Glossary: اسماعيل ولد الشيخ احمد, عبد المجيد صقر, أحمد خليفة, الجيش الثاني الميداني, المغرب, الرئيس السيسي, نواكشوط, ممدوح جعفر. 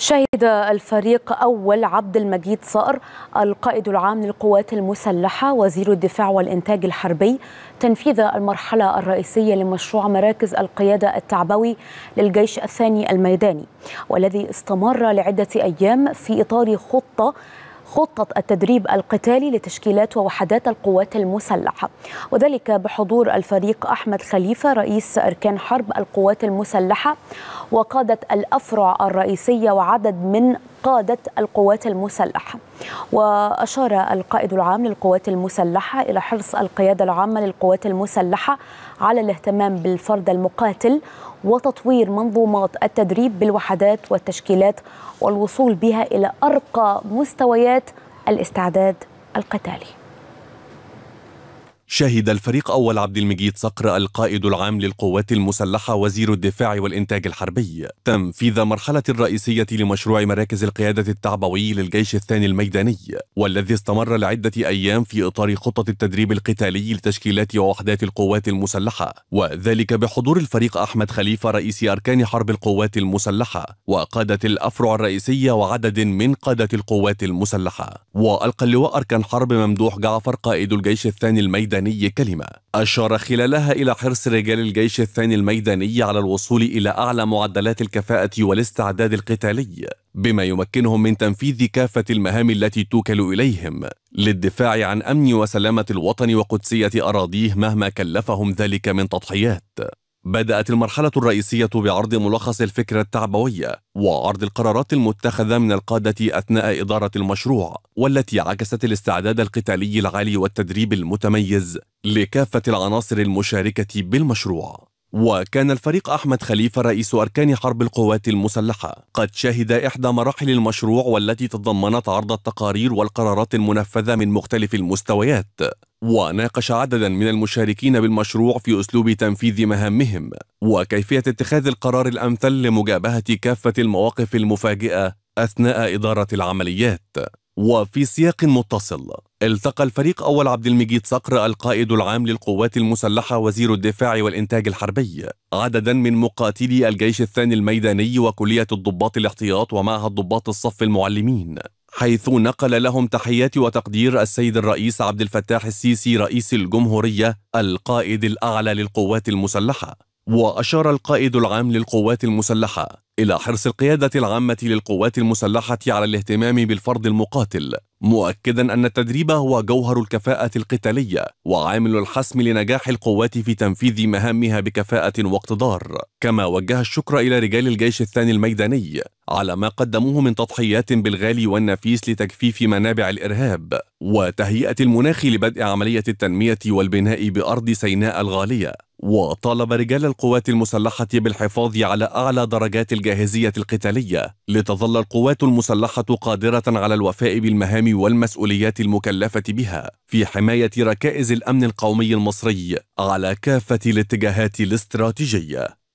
شهد الفريق أول عبد المجيد صقر القائد العام للقوات المسلحة وزير الدفاع والإنتاج الحربي تنفيذ المرحلة الرئيسية لمشروع مراكز القيادة التعبوي للجيش الثاني الميداني، والذي استمر لعدة أيام في إطار خطة التدريب القتالي لتشكيلات ووحدات القوات المسلحة، وذلك بحضور الفريق أحمد خليفة رئيس أركان حرب القوات المسلحة وقادة الأفرع الرئيسية وعدد من قادة القوات المسلحة. وأشار القائد العام للقوات المسلحة إلى حرص القيادة العامة للقوات المسلحة على الاهتمام بالفرد المقاتل وتطوير منظومات التدريب بالوحدات والتشكيلات والوصول بها إلى أرقى مستويات الاستعداد القتالي. شهد الفريق أول عبد المجيد صقر القائد العام للقوات المسلحة وزير الدفاع والإنتاج الحربي تنفيذ مرحلة الرئيسية لمشروع مراكز القيادة التعبوي للجيش الثاني الميداني، والذي استمر لعدة أيام في إطار خطة التدريب القتالي لتشكيلات ووحدات القوات المسلحة، وذلك بحضور الفريق أحمد خليفة رئيس أركان حرب القوات المسلحة وقادة الأفرع الرئيسية وعدد من قادة القوات المسلحة. وألقى اللواء أركان حرب ممدوح جعفر قائد الجيش الثاني الميداني كلمة أشار خلالها إلى حرص رجال الجيش الثاني الميداني على الوصول إلى أعلى معدلات الكفاءة والاستعداد القتالي، بما يمكنهم من تنفيذ كافة المهام التي توكل إليهم للدفاع عن أمن وسلامة الوطن وقدسية أراضيه مهما كلفهم ذلك من تضحيات. بدأت المرحلة الرئيسية بعرض ملخص الفكرة التعبوية وعرض القرارات المتخذة من القادة أثناء إدارة المشروع، والتي عكست الاستعداد القتالي العالي والتدريب المتميز لكافة العناصر المشاركة بالمشروع. وكان الفريق أحمد خليفة رئيس أركان حرب القوات المسلحة قد شهد إحدى مراحل المشروع، والتي تضمنت عرض التقارير والقرارات المنفذة من مختلف المستويات، وناقش عددا من المشاركين بالمشروع في أسلوب تنفيذ مهامهم وكيفية اتخاذ القرار الأمثل لمجابهة كافة المواقف المفاجئة أثناء إدارة العمليات. وفي سياق متصل التقى الفريق أول عبد المجيد صقر القائد العام للقوات المسلحة وزير الدفاع والإنتاج الحربي عددا من مقاتلي الجيش الثاني الميداني وكلية الضباط الاحتياط ومعهد ضباط الصف المعلمين، حيث نقل لهم تحيات وتقدير السيد الرئيس عبد الفتاح السيسي رئيس الجمهورية القائد الأعلى للقوات المسلحة. وأشار القائد العام للقوات المسلحة إلى حرص القيادة العامة للقوات المسلحة على الاهتمام بالفرد المقاتل، مؤكدا أن التدريب هو جوهر الكفاءة القتالية وعامل الحسم لنجاح القوات في تنفيذ مهامها بكفاءة واقتدار. كما وجه الشكر إلى رجال الجيش الثاني الميداني على ما قدموه من تضحيات بالغالي والنفيس لتجفيف منابع الإرهاب وتهيئة المناخ لبدء عملية التنمية والبناء بأرض سيناء الغالية، وطالب رجال القوات المسلحة بالحفاظ على أعلى درجات الجاهزية القتالية لتظل القوات المسلحة قادرة على الوفاء بالمهام والمسؤوليات المكلفة بها في حماية ركائز الأمن القومي المصري على كافة الاتجاهات الاستراتيجية.